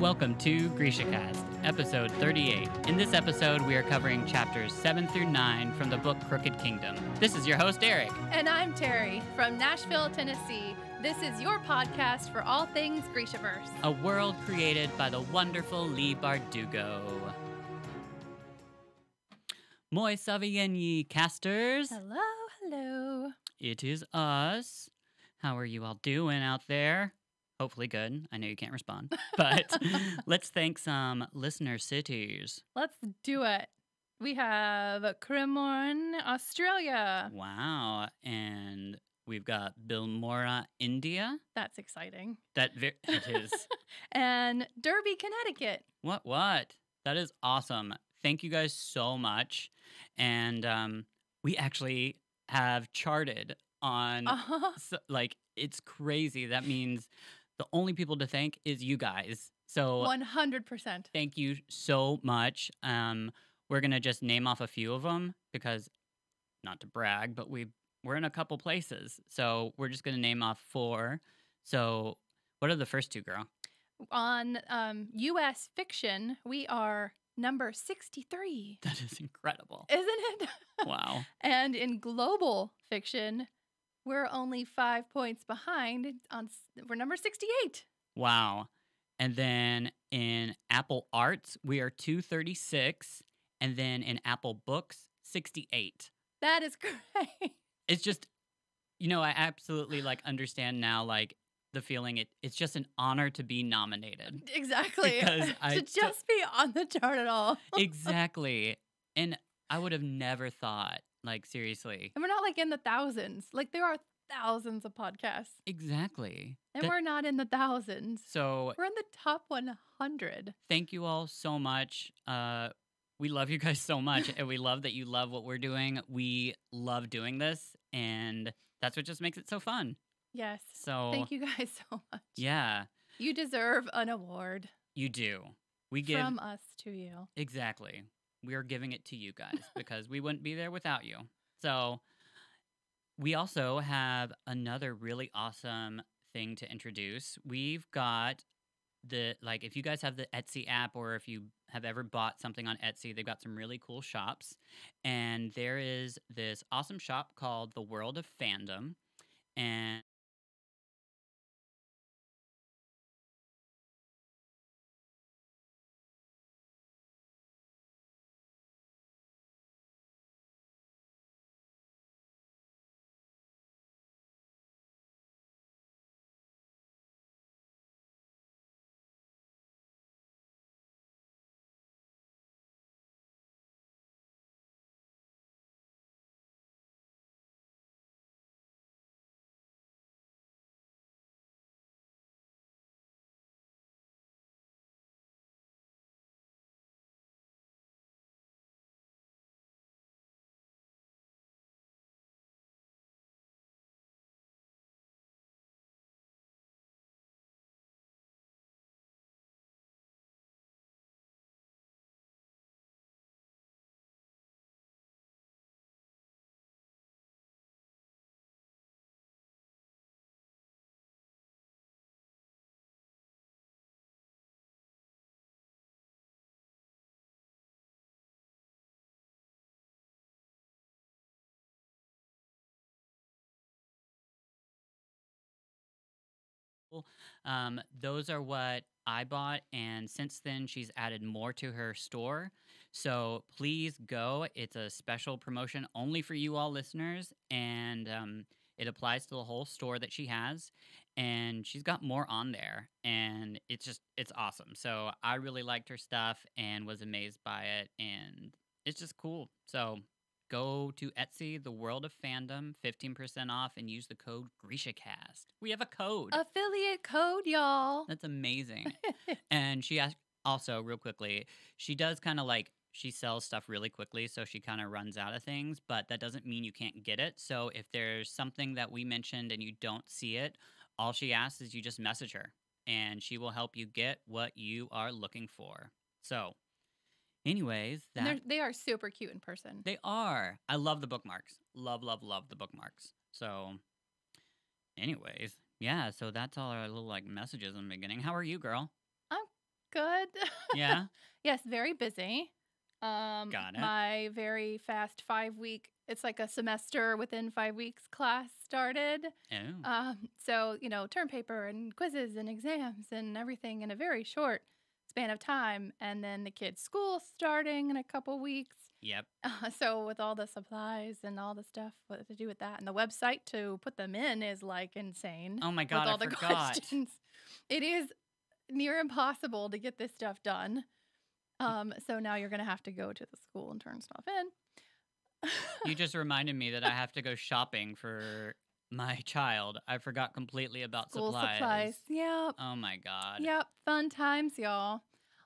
Welcome to GrishaCast, episode 38. In this episode, we are covering chapters 7 through 9 from the book Crooked Kingdom. This is your host, Eric. And I'm Terry from Nashville, Tennessee. This is your podcast for all things Grishaverse. A world created by the wonderful Leigh Bardugo. Moi savienyi, casters. Hello, hello. It is us. How are you all doing out there? Hopefully good. I know you can't respond, but let's thank some listener cities. Let's do it. We have Cremorne, Australia. Wow. And we've got Bilmora, India. That's exciting. It is. And Derby, Connecticut. What? That is awesome. Thank you guys so much. And we actually have charted on, it's crazy. That means the only people to thank is you guys. So 100%. Thank you so much. We're going to just name off a few of them because, not to brag, but we're in a couple places. So we're just going to name off 4. So what are the first 2, girl? On U.S. fiction, we are number 63. That is incredible. Isn't it? Wow. And in global fiction, we're only 5 points behind. We're number 68. Wow. And then in Apple Arts, we are 236. And then in Apple Books, 68. That is great. It's just, I absolutely, understand now, the feeling. It's just an honor to be nominated. Exactly. Just be on the chart at all. Exactly. And I would have never thought. Seriously. And we're not in the thousands. There are thousands of podcasts. Exactly. And we're not in the thousands. So we're in the top 100. Thank you all so much. We love you guys so much. And we love that you love what we're doing. We love doing this. And that's what just makes it so fun. Yes. So thank you guys so much. Yeah. You deserve an award. You do. We give from us to you. Exactly. We are giving it to you guys because we wouldn't be there without you. So we also have another really awesome thing to introduce. We've got if you guys have the Etsy app or if you have ever bought something on Etsy, they've got some really cool shops. And there is this awesome shop called The World of Fandom. And those are what I bought, and since then she's added more to her store, so please go. It's a special promotion only for you all listeners, and it applies to the whole store that she has, and she's got more on there, and it's awesome. So I really liked her stuff and was amazed by it, and it's just cool. So go to Etsy, The World of Fandom, 15% off, and use the code GrishaCast. We have a code. Affiliate code, y'all. That's amazing. And she also, real quickly, she does she sells stuff really quickly, so she kind of runs out of things, but that doesn't mean you can't get it. So if there's something that we mentioned and you don't see it, all she asks is you just message her, and she will help you get what you are looking for. So anyways, they are super cute in person. They are. I love the bookmarks. Love, love, love the bookmarks. So anyways, yeah, so that's all our little messages in the beginning. How are you, girl? I'm good. Yeah. Yes, very busy. Got it. My very fast 5-week, it's like a semester within 5 weeks class started. Oh. So, you know, term paper and quizzes and exams and everything in a very short span of time. And then the kids' school starting in a couple weeks. Yep. So with all the supplies and all the stuff, what to do with that, and the website to put them in is like insane. Oh my God, I forgot. Questions. It is near impossible to get this stuff done. So now you're going to have to go to the school and turn stuff in. You just reminded me that I have to go shopping for my child. I forgot completely about school supplies. Yep. Oh my God. Yep. Fun times, y'all.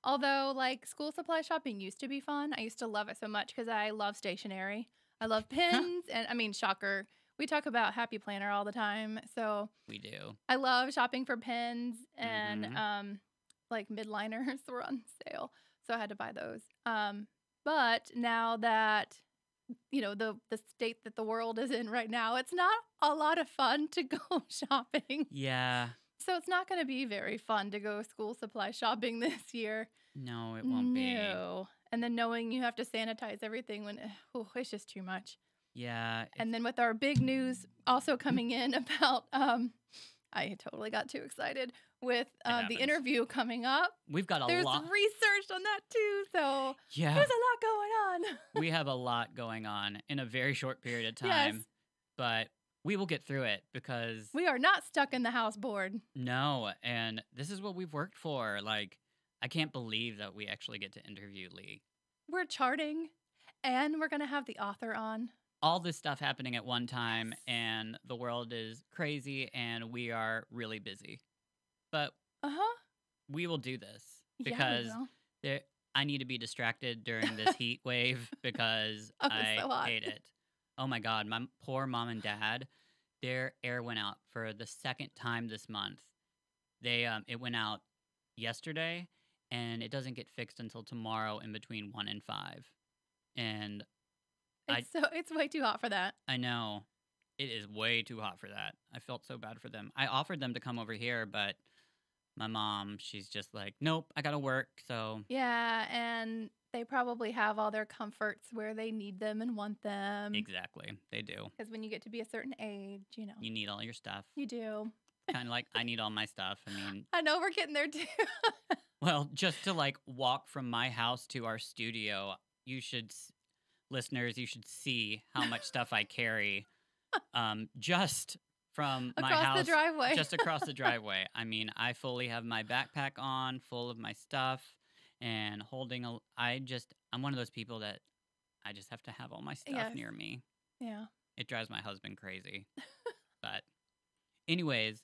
Although, like, school supply shopping used to be fun. I used to love it so much because I love stationery. I love pins. And, I mean, shocker. We talk about Happy Planner all the time. So we do. I love shopping for pins and, like, midliners were on sale. So I had to buy those. But now that, you know, the state that the world is in right now, it's not a lot of fun to go shopping. Yeah. So it's not going to be very fun to go school supply shopping this year. No, it won't be. No. And then knowing you have to sanitize everything when it's just too much. Yeah. And then with our big news also coming in about I totally got too excited with the interview coming up. We've got there's lot. There's research on that too, so there's a lot going on. We have a lot going on in a very short period of time, yes. But we will get through it because we are not stuck in the house bored. No, and this is what we've worked for. Like, I can't believe that we actually get to interview Leigh. We're charting, and we're going to have the author on. All this stuff happening at one time, and the world is crazy, and we are really busy. But we will do this because I need to be distracted during this heat wave because I hate it. Oh, my God. My poor mom and dad, their air went out for the second time this month. They it went out yesterday, and it doesn't get fixed until tomorrow in between 1 and 5. And it's way too hot for that. I know. It is way too hot for that. I felt so bad for them. I offered them to come over here, but my mom, she's just like, nope, I got to work. So yeah, and they probably have all their comforts where they need them and want them. Exactly. They do. Because when you get to be a certain age, you know. You need all your stuff. You do. Kind of like I need all my stuff. I mean. I know, we're getting there too. Well, just to like walk from my house to our studio, you should... Listeners, you should see how much stuff I carry just from across my house. Across the driveway. Just across the driveway. I mean, I fully have my backpack on, full of my stuff, and holding a... I'm one of those people that I just have to have all my stuff near me. Yeah. It drives my husband crazy. But anyways,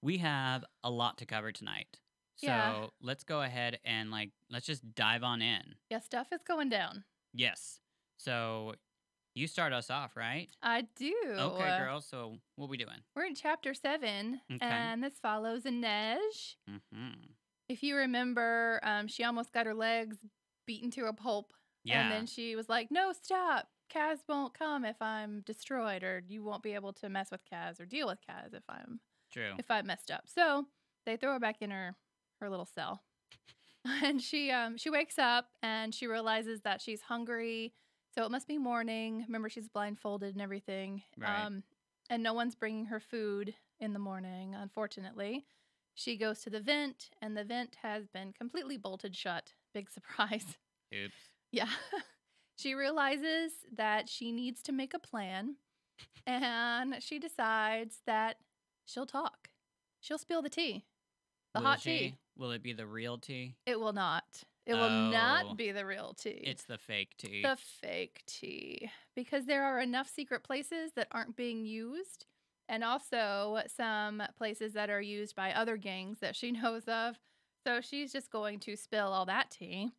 we have a lot to cover tonight. So let's go ahead and, like, let's just dive on in. Yeah, stuff is going down. Yes. So you start us off, right? I do. Okay, girl. So what are we doing? We're in Chapter 7, and this follows Inej. If you remember, she almost got her legs beaten to a pulp. Yeah. And then she was like, no, stop. Kaz won't come if I'm destroyed, or you won't be able to mess with Kaz or deal with Kaz if I messed up. So they throw her back in her little cell. And she wakes up, and she realizes that she's hungry. So it must be morning. Remember, she's blindfolded and everything. Right. And no one's bringing her food in the morning, unfortunately. She goes to the vent, and the vent has been completely bolted shut. Big surprise. Oops. Yeah. She realizes that she needs to make a plan, and she decides that she'll talk. She'll spill the tea. The hot tea. Will it be the real tea? It will not. It will not be the real tea. It's the fake tea. The fake tea. Because there are enough secret places that aren't being used, and also some places that are used by other gangs that she knows of. So she's just going to spill all that tea,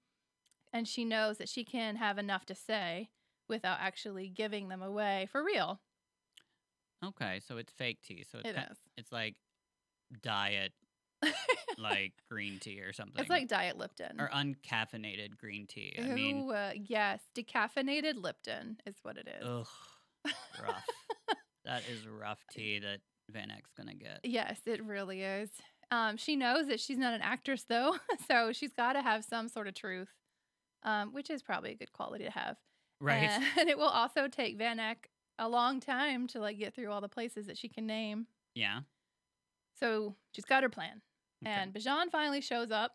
and she knows that she can have enough to say without actually giving them away for real. Okay, so it's fake tea. So it is. It's like diet. Like green tea or something. It's like diet Lipton. Or uncaffeinated green tea. I mean, yes. Decaffeinated Lipton is what it is. Ugh. Rough. That is rough tea that Van Eck's going to get. Yes, it really is. She knows that she's not an actress, though, so she's got to have some sort of truth, which is probably a good quality to have. Right. And it will also take Van Eck a long time to like get through all the places that she can name. Yeah. So she's got her plan. Okay. And Bijan finally shows up.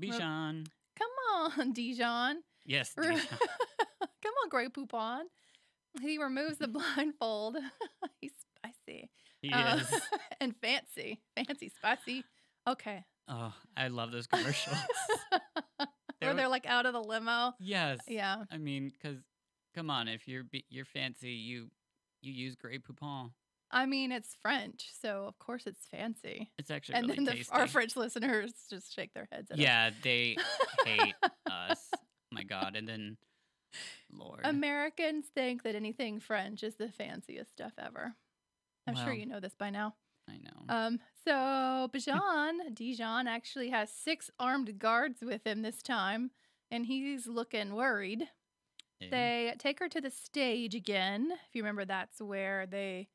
Bijan. Come on, Dijon. Yes, Dijon. Come on, Grey Poupon. He removes the blindfold. He's spicy. He is. And fancy. Fancy, spicy. Okay. Oh, I love those commercials. Where they're like out of the limo. Yes. Yeah. I mean, because, come on, if you're fancy, you use Grey Poupon. I mean, it's French, so of course it's fancy. It's actually really tasty. And then our French listeners just shake their heads at us. Yeah, they hate us. My God. And then, Lord. Americans think that anything French is the fanciest stuff ever. I'm sure you know this by now. I know. So Dijon actually has 6 armed guards with him this time, and he's looking worried. Yeah. They take her to the stage again. If you remember, that's where they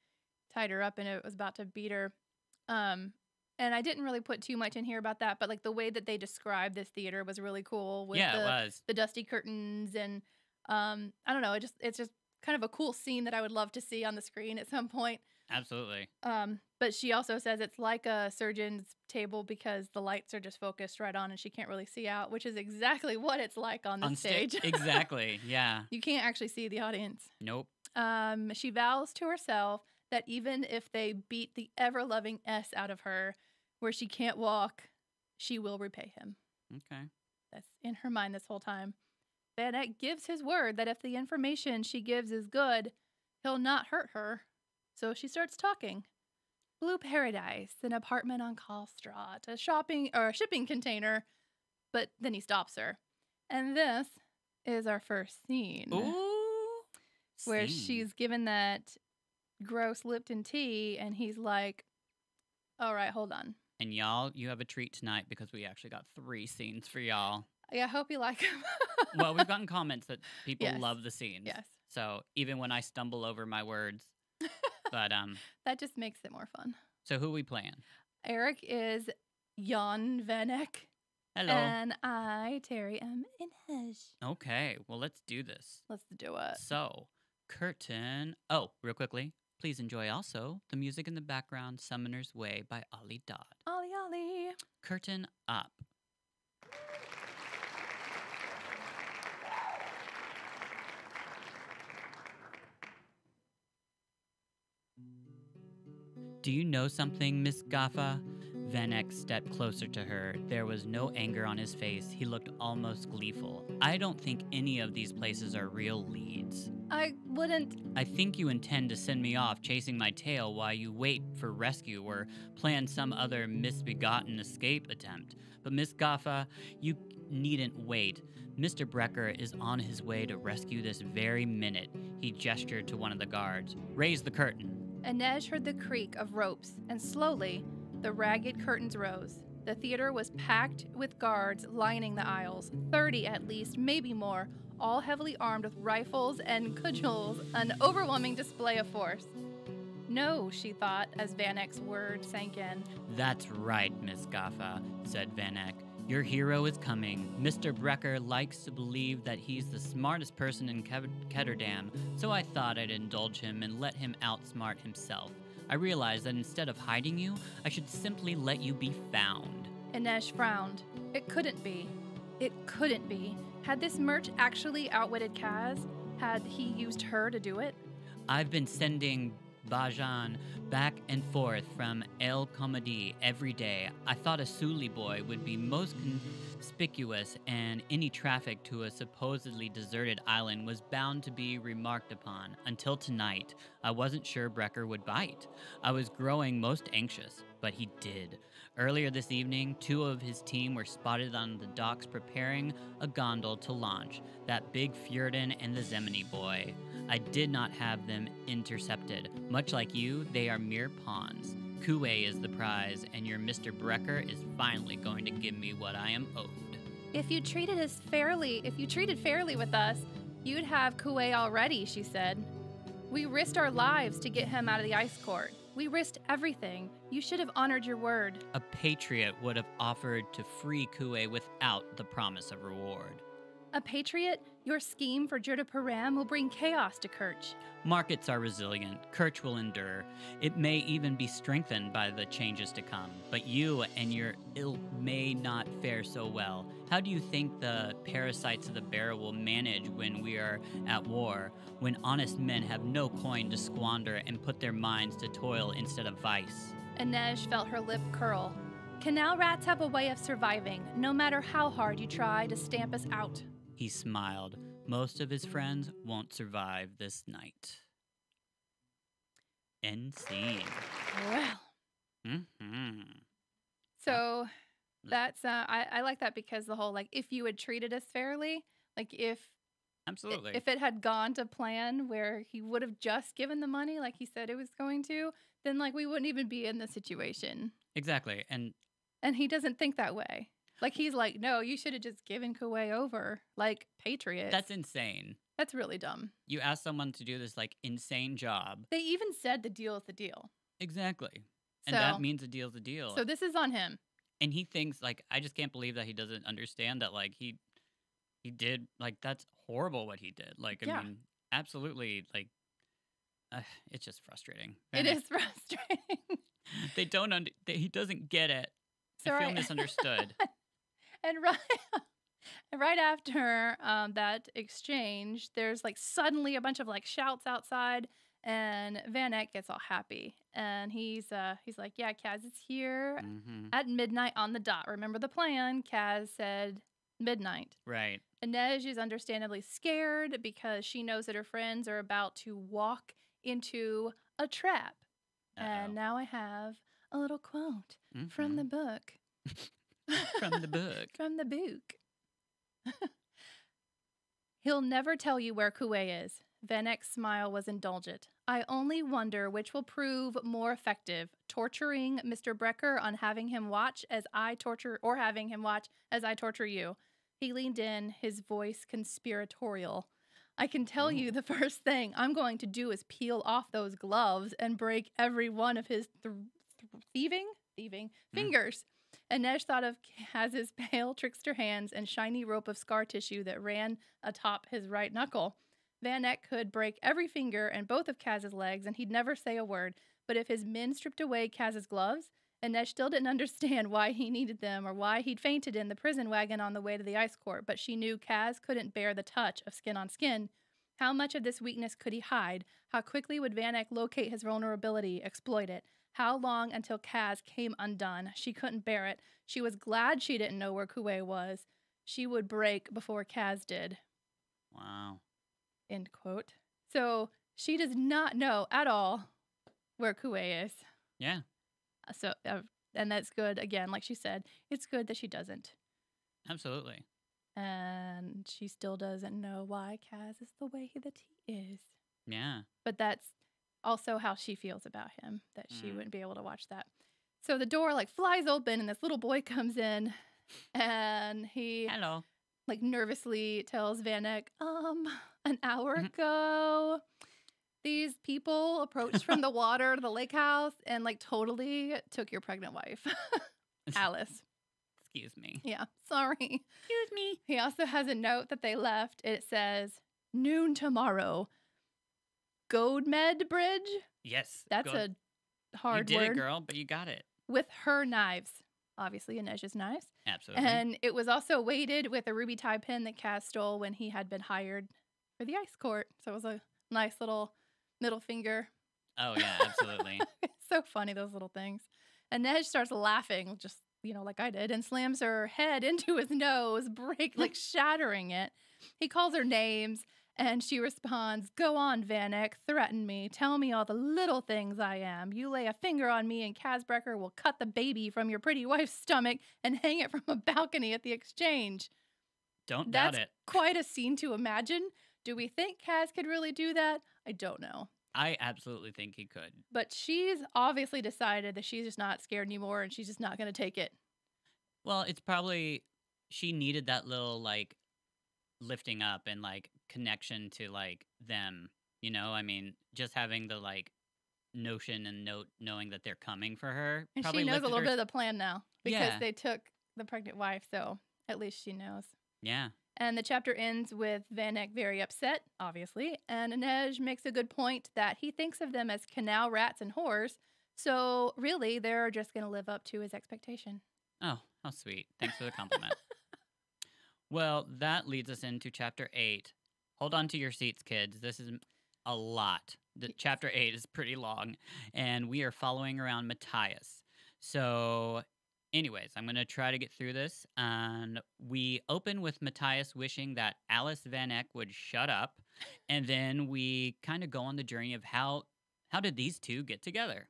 tied her up and it was about to beat her. And I didn't really put too much in here about that, but like the way that they described this theater was really cool with the dusty curtains and I don't know, it's just kind of a cool scene that I would love to see on the screen at some point. Absolutely. But she also says it's like a surgeon's table because the lights are just focused right on and she can't really see out, which is exactly what it's like on the stage. Exactly. Yeah. You can't actually see the audience. Nope. She vows to herself that even if they beat the ever-loving S out of her, where she can't walk, she will repay him. Okay. That's in her mind this whole time. Van Eck gives his word that if the information she gives is good, he'll not hurt her. So she starts talking. Blue Paradise, an apartment on Kalstraat, a shipping container. But then he stops her. And this is our first scene. Ooh. Where she's given that gross Lipton tea, and he's like, all right, hold on. And y'all, you have a treat tonight because we actually got 3 scenes for y'all. Yeah, I hope you like them. Well, we've gotten comments that people love the scenes. Yes. So even when I stumble over my words, but that just makes it more fun. So who are we playing? Eric is Jan Van Eck. Hello. And I, Terry, am Inej. Okay, well, let's do this. Let's do it. So, curtain. Oh, real quickly. Please enjoy also the music in the background, Summoner's Way by Oliver Dodd. Ollie. Curtain up. Do you know something, Miss Gaffa? Van Eck stepped closer to her. There was no anger on his face. He looked almost gleeful. I don't think any of these places are real leads. I wouldn't. I think you intend to send me off chasing my tail while you wait for rescue or plan some other misbegotten escape attempt. But Miss Gaffa, you needn't wait. Mr. Brekker is on his way to rescue this very minute. He gestured to one of the guards. Raise the curtain. Inej heard the creak of ropes, and slowly, the ragged curtains rose. The theater was packed with guards lining the aisles, 30 at least, maybe more, all heavily armed with rifles and cudgels, an overwhelming display of force. No, she thought, as Van Eck's word sank in. That's right, Miss Gaffa, said Van Eck. Your hero is coming. Mr. Brekker likes to believe that he's the smartest person in Ketterdam, so I thought I'd indulge him and let him outsmart himself. I realized that instead of hiding you, I should simply let you be found. Inej frowned. It couldn't be. It couldn't be. Had this merch actually outwitted Kaz? Had he used her to do it? I've been sending Bajan back and forth from El Comedy every day. I thought a Suli boy would be most conspicuous, and any traffic to a supposedly deserted island was bound to be remarked upon. Until tonight, I wasn't sure Brekker would bite. I was growing most anxious, but he did. Earlier this evening, 2 of his team were spotted on the docks preparing a gondole to launch, that big Fjordan and the Zemini boy. I did not have them intercepted. Much like you, they are mere pawns. Kuwei is the prize, and your Mr. Brekker is finally going to give me what I am owed. If you treated fairly with us, you'd have Kuwei already, she said. We risked our lives to get him out of the ice court. We risked everything. You should have honored your word. A patriot would have offered to free Kuwei without the promise of reward. A patriot? Your scheme for Jurda Param will bring chaos to Kerch. Markets are resilient. Kerch will endure. It may even be strengthened by the changes to come. But you and your ilk may not fare so well. How do you think the parasites of the barrel will manage when we are at war, when honest men have no coin to squander and put their minds to toil instead of vice? Inej felt her lip curl. Canal rats have a way of surviving, no matter how hard you try to stamp us out. He smiled. Most of his friends won't survive this night. End scene. Well. Mm-hmm. So that's, I like that because the whole, like, if you had treated us fairly, like if. Absolutely. If it had gone to plan where he would have just given the money, like he said it was going to, then like we wouldn't even be in this situation. Exactly. And he doesn't think that way. Like, he's like, no, you should have just given Kuwei over, like, patriot. That's insane. That's really dumb. You ask someone to do this, like, insane job. They even said the deal is the deal. Exactly. And that means the deal's a deal. So this is on him. And he thinks, like, I just can't believe that he doesn't understand that, like, he did, like, that's horrible what he did. Like, I mean, absolutely, like, it's just frustrating. It is frustrating. They don't he doesn't get it. I feel misunderstood. And right after that exchange, there's like suddenly a bunch of like shouts outside, and Van Eck gets all happy, and he's like, yeah, Kaz is here at midnight on the dot. Remember the plan? Kaz said midnight. Right. Inej is understandably scared because she knows that her friends are about to walk into a trap. Uh-oh. And now I have a little quote from the book. From the book. From the book. He'll never tell you where Kuwei is. Van Eck's smile was indulgent. I only wonder which will prove more effective, torturing Mr. Brekker on having him watch as I torture, or having him watch as I torture you. He leaned in, his voice conspiratorial. I can tell you the first thing I'm going to do is peel off those gloves and break every one of his thieving fingers. Inej thought of Kaz's pale trickster hands and shiny rope of scar tissue that ran atop his right knuckle. Van Eck could break every finger and both of Kaz's legs, and he'd never say a word. But if his men stripped away Kaz's gloves, Inej still didn't understand why he needed them or why he'd fainted in the prison wagon on the way to the ice court, but she knew Kaz couldn't bear the touch of skin on skin. How much of this weakness could he hide? How quickly would Van Eck locate his vulnerability, exploit it? How long until Kaz came undone? She couldn't bear it. She was glad she didn't know where Kuwei was. She would break before Kaz did. Wow. End quote. So she does not know at all where Kuwei is. Yeah. So, and that's good. Again, like she said, it's good that she doesn't. Absolutely. And she still doesn't know why Kaz is the way that he is. Yeah. But that's also how she feels about him, that she wouldn't be able to watch that. So the door, like, flies open, and this little boy comes in, and he, hello, like, nervously tells Van Eck, an hour ago, these people approached from the water to the lake house and, like, totally took your pregnant wife, Alice. Excuse me. Yeah, sorry. Excuse me. He also has a note that they left. It says, noon tomorrow, Gold Med Bridge? Yes. That's a hard word. You did it, girl, but you got it. With her knives. Obviously, Inez's knives. Absolutely. And it was also weighted with a ruby tie pin that Kaz stole when he had been hired for the ice court. So it was a nice little middle finger. Oh, yeah, absolutely. It's so funny, those little things. And Inej starts laughing, just, you know, like I did, and slams her head into his nose, like shattering it. He calls her names, and she responds, go on, Van Eck, threaten me. Tell me all the little things I am. You lay a finger on me, and Kazbrekker will cut the baby from your pretty wife's stomach and hang it from a balcony at the exchange. Don't doubt it. That's quite a scene to imagine. Do we think Kaz could really do that? I don't know. I absolutely think he could. But she's obviously decided that she's just not scared anymore, and she's just not going to take it. Well, it's probably she needed that little, like, lifting up and, like, connection to, like, them, you know? I mean, just having the, like, notion and knowing that they're coming for her. And she knows a little bit of the plan now because they took the pregnant wife, so at least she knows. Yeah. And the chapter ends with Van Eck very upset, obviously, and Inej makes a good point that he thinks of them as canal rats and whores, so really they're just going to live up to his expectation. Oh, how sweet. Thanks for the compliment. Well, that leads us into Chapter 8. Hold on to your seats, kids. This is a lot. Chapter 8 is pretty long, and we are following around Matthias. So anyways, I'm going to try to get through this. And we open with Matthias wishing that Alice Van Eck would shut up. And then we kind of go on the journey of how did these two get together?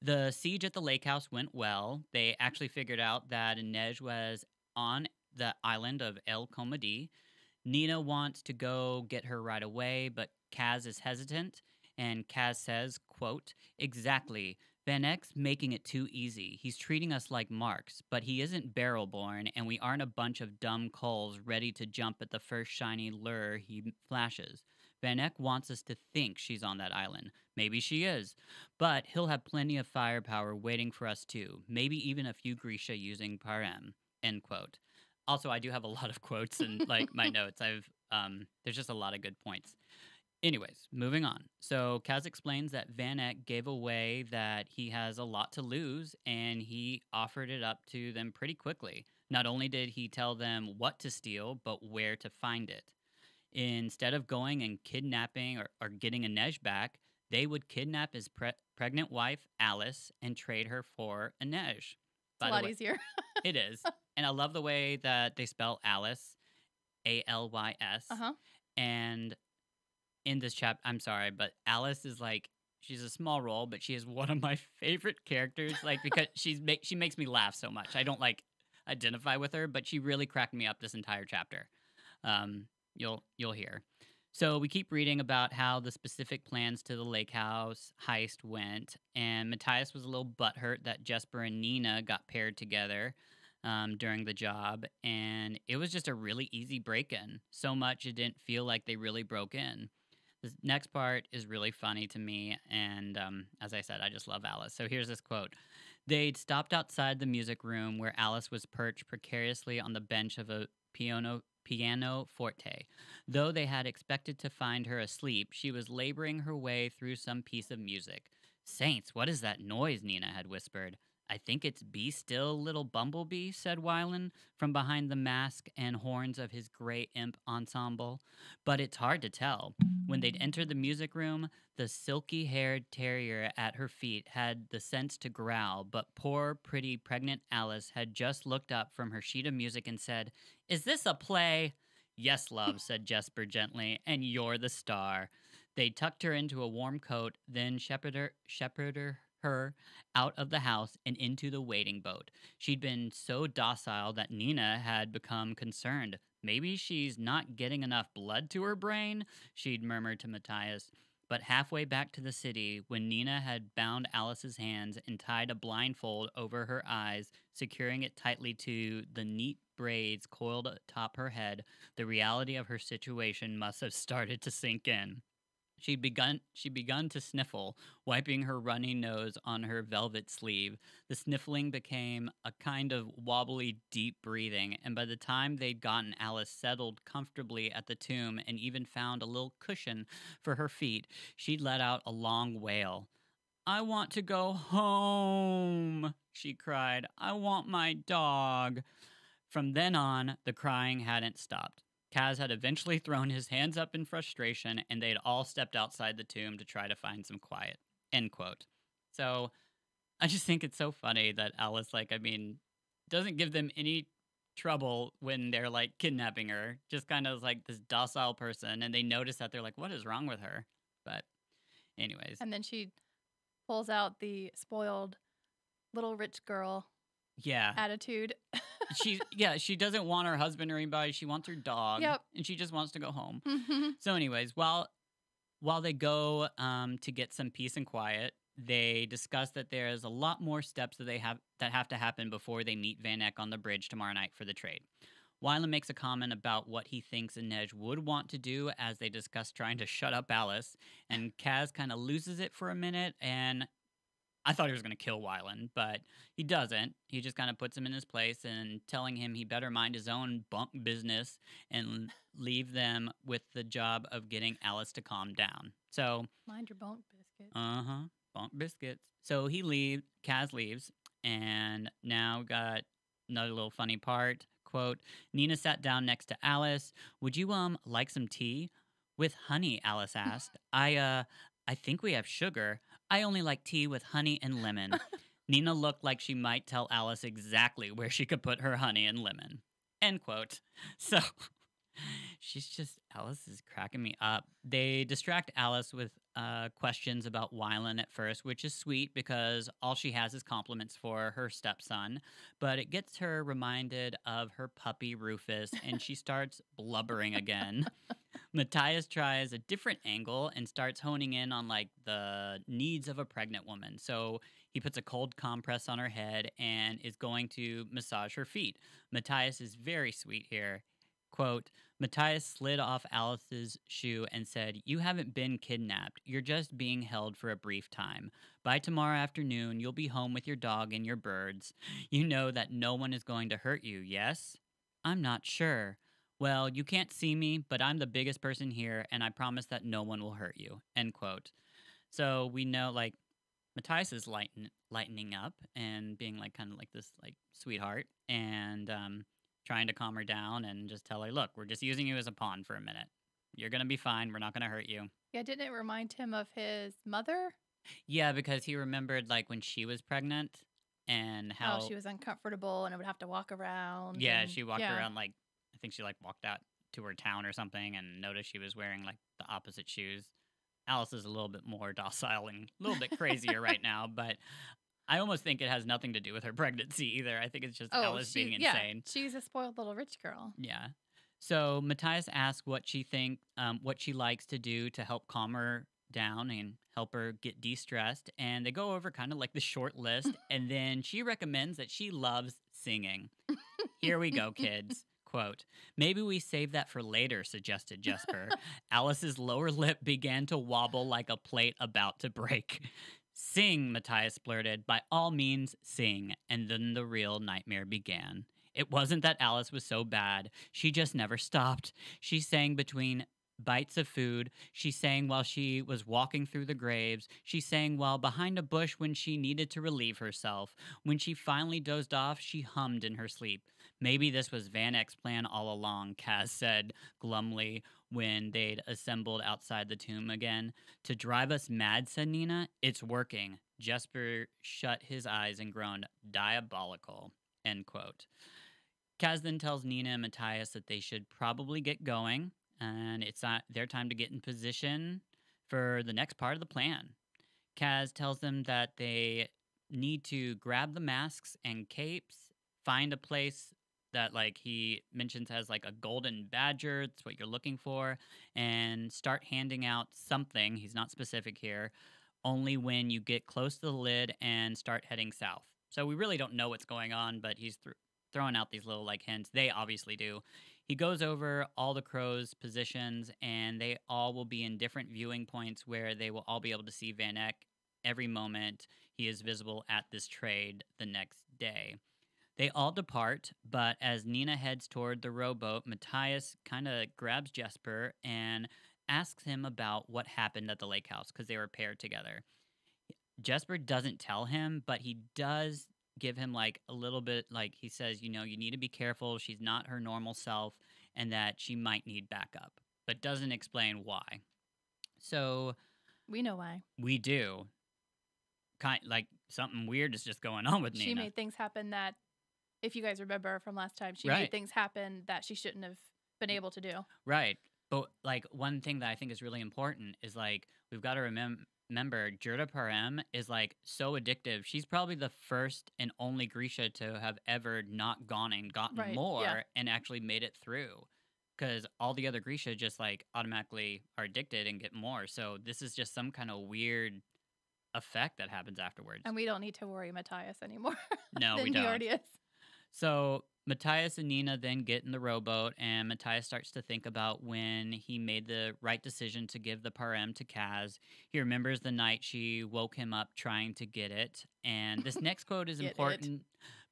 The siege at the lake house went well. They actually figured out that Inej was on the island of El Comedy. Nina wants to go get her right away, but Kaz is hesitant. And Kaz says, quote, "Exactly. Van Eck's making it too easy. He's treating us like marks, but he isn't barrel-born, and we aren't a bunch of dumb culls ready to jump at the first shiny lure he flashes. Van Eck wants us to think she's on that island. Maybe she is, but he'll have plenty of firepower waiting for us too. Maybe even a few Grisha using Parem," end quote. Also, I do have a lot of quotes in like my notes. There's just a lot of good points. Anyways, moving on. So Kaz explains that Van Eck gave away that he has a lot to lose, and he offered it up to them pretty quickly. Not only did he tell them what to steal, but where to find it. Instead of going and kidnapping or getting Inej back, they would kidnap his pregnant wife, Alice, and trade her for Inej. By the way, it's a lot easier. It is. And I love the way that they spell Alice, A-L-Y-S. Uh-huh. And in this chapter, I'm sorry, but Alice is like, she's a small role, but she is one of my favorite characters, like, because she makes me laugh so much. I don't, like, identify with her, but she really cracked me up this entire chapter. You'll hear. So we keep reading about how the specific plans to the lake house heist went, and Matthias was a little butthurt that Jesper and Nina got paired together during the job, and it was just a really easy break-in. So much it didn't feel like they really broke in. This next part is really funny to me, and as I said, I just love Alice. So here's this quote. "They'd stopped outside the music room where Alice was perched precariously on the bench of a piano forte. Though they had expected to find her asleep, she was laboring her way through some piece of music. 'Saints, what is that noise?' Nina had whispered. 'I think it's Be Still, Little Bumblebee,' said Wylan, from behind the mask and horns of his gray imp ensemble. 'But it's hard to tell.' When they'd entered the music room, the silky-haired terrier at her feet had the sense to growl, but poor, pretty, pregnant Alice had just looked up from her sheet of music and said, 'Is this a play?' 'Yes, love,' said Jesper gently, 'and you're the star.' They tucked her into a warm coat, then shepherded her out of the house and into the waiting boat. She'd been so docile that Nina had become concerned. 'Maybe she's not getting enough blood to her brain,' she'd murmured to Matthias. But halfway back to the city, when Nina had bound Alice's hands and tied a blindfold over her eyes, securing it tightly to the neat braids coiled atop her head, the reality of her situation must have started to sink in. She'd begun to sniffle, wiping her runny nose on her velvet sleeve. The sniffling became a kind of wobbly, deep breathing, and by the time they'd gotten Alice settled comfortably at the tomb and even found a little cushion for her feet, she'd let out a long wail. 'I want to go home,' she cried. 'I want my dog.' From then on, the crying hadn't stopped. Kaz had eventually thrown his hands up in frustration, and they'd all stepped outside the tomb to try to find some quiet," end quote. So I just think it's so funny that Alice, like, I mean, doesn't give them any trouble when they're, like, kidnapping her. Just kind of like this docile person, and they notice that they're like, what is wrong with her? But anyways. And then she pulls out the spoiled little rich girl attitude. She doesn't want her husband or anybody. She wants her dog. Yep. And she just wants to go home. Mm-hmm. So anyways, while they go to get some peace and quiet, they discuss that there is a lot more steps that have to happen before they meet Van Eck on the bridge tomorrow night for the trade. Wylan makes a comment about what he thinks Inej would want to do as they discuss trying to shut up Alice, and Kaz kind of loses it for a minute, and I thought he was going to kill Wylan, but he doesn't. He just kind of puts him in his place and telling him he better mind his own bunk business and leave them with the job of getting Alice to calm down. So mind your bunk biscuits. Uh-huh, bunk biscuits. So he leaves, Kaz leaves, and now we got another little funny part. Quote, Nina sat down next to Alice. Would you, like some tea? With honey, Alice asked. I think we have sugar. I only like tea with honey and lemon. Nina looked like she might tell Alice exactly where she could put her honey and lemon. End quote. So she's just, Alice is cracking me up. They distract Alice with questions about Wylan at first, which is sweet because all she has is compliments for her stepson. But it gets her reminded of her puppy Rufus, and she starts blubbering again. Matthias tries a different angle and starts honing in on, like, the needs of a pregnant woman. So he puts a cold compress on her head and is going to massage her feet. Matthias is very sweet here. Quote, Matthias slid off Alice's shoe and said, you haven't been kidnapped. You're just being held for a brief time. By tomorrow afternoon, you'll be home with your dog and your birds. You know that no one is going to hurt you, yes? I'm not sure. Well, you can't see me, but I'm the biggest person here, and I promise that no one will hurt you. End quote. So we know, like, Matthias is lightening up and being, like, kind of like this, like, sweetheart, and trying to calm her down and just tell her, look, we're just using you as a pawn for a minute. You're going to be fine. We're not going to hurt you. Yeah, didn't it remind him of his mother? Yeah, because he remembered, like, when she was pregnant and how she was uncomfortable and would have to walk around. Yeah, and she walked around, like, I think she, like, walked out to her town or something and noticed she was wearing, like, the opposite shoes. Alice is a little bit more docile and a little bit crazier right now, but I almost think it has nothing to do with her pregnancy either. I think it's just Alice being insane. Yeah, she's a spoiled little rich girl. Yeah. So Matthias asks what she likes to do to help calm her down and help her get de-stressed, and they go over kind of like the short list, and then she recommends that she loves singing. Here we go, kids. Quote, maybe we save that for later, suggested Jesper. Alice's lower lip began to wobble like a plate about to break. Sing, Matthias blurted. By all means, sing. And then the real nightmare began. It wasn't that Alice was so bad. She just never stopped. She sang between bites of food. She sang while she was walking through the graves. She sang while behind a bush when she needed to relieve herself. When she finally dozed off, she hummed in her sleep. Maybe this was Van Eck's plan all along, Kaz said glumly when they'd assembled outside the tomb again. To drive us mad, said Nina. It's working. Jesper shut his eyes and groaned, diabolical, end quote. Kaz then tells Nina and Matthias that they should probably get going, and it's their time to get in position for the next part of the plan. Kaz tells them that they need to grab the masks and capes, find a place that, like, he mentions has, like, a golden badger, it's what you're looking for, and start handing out something, he's not specific here, only when you get close to the lid and start heading south. So we really don't know what's going on, but he's throwing out these little, like, hints. They obviously do. He goes over all the crows' positions, and they all will be in different viewing points where they will all be able to see Van Eck every moment he is visible at this trade the next day. They all depart, but as Nina heads toward the rowboat, Matthias kind of grabs Jesper and asks him about what happened at the lake house because they were paired together. Jesper doesn't tell him, but he does give him, like, a little bit, like, he says, you know, you need to be careful. She's not her normal self and that she might need backup, but doesn't explain why. So we know why. We do. Kind, like, something weird is just going on with Nina. She made things happen that, if you guys remember from last time, she made things happen that she shouldn't have been able to do. Right. But, like, one thing that I think is really important is, like, we've got to remember, Jurda Parem is, like, so addictive. She's probably the first and only Grisha to have ever not gone and gotten more and actually made it through, because all the other Grisha just, like, automatically are addicted and get more. So this is just some kind of weird effect that happens afterwards. And we don't need to worry Matthias anymore. No, we don't. He already is. So Matthias and Nina then get in the rowboat, and Matthias starts to think about when he made the right decision to give the Parem to Kaz. He remembers the night she woke him up trying to get it. And this next quote is important,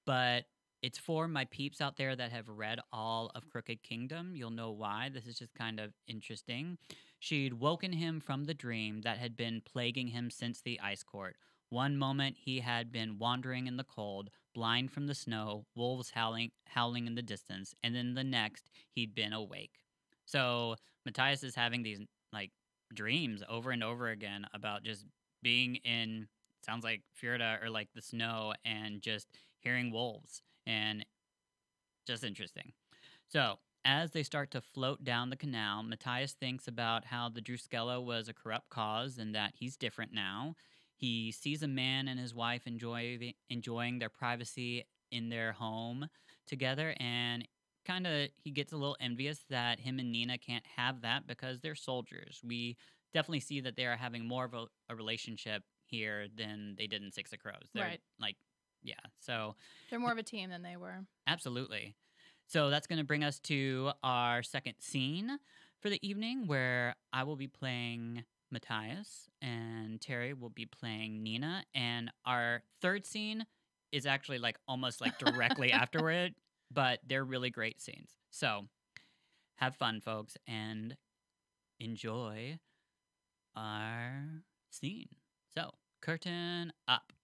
but it's for my peeps out there that have read all of Crooked Kingdom. You'll know why. This is just kind of interesting. She'd woken him from the dream that had been plaguing him since the Ice Court. One moment he had been wandering in the cold, blind from the snow, wolves howling in the distance, and then the next he'd been awake. So Matthias is having these like dreams over and over again about just being in, sounds like Fjerda or like the snow, and just hearing wolves, and just interesting. So as they start to float down the canal, Matthias thinks about how the Druskella was a corrupt cause and that he's different now. He sees a man and his wife enjoying their privacy in their home together, and kind of he gets a little envious that him and Nina can't have that because they're soldiers. We definitely see that they are having more of a relationship here than they did in Six of Crows. They're, right. Like, yeah. So they're more of a team than they were. Absolutely. So that's going to bring us to our second scene for the evening, where I will be playing Matthias, and Terry will be playing Nina, and our third scene is actually like almost like directly afterward, but they're really great scenes. So have fun, folks, and enjoy our scene. So curtain up.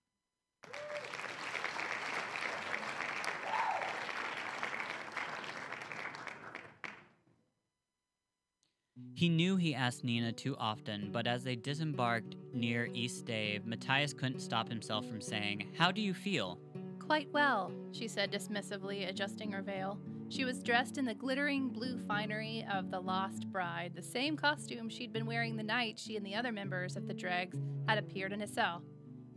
He knew he asked Nina too often, but as they disembarked near East Stave, Matthias couldn't stop himself from saying, "How do you feel?" "Quite well," she said dismissively, adjusting her veil. She was dressed in the glittering blue finery of the Lost Bride, the same costume she'd been wearing the night she and the other members of the Dregs had appeared in a cell.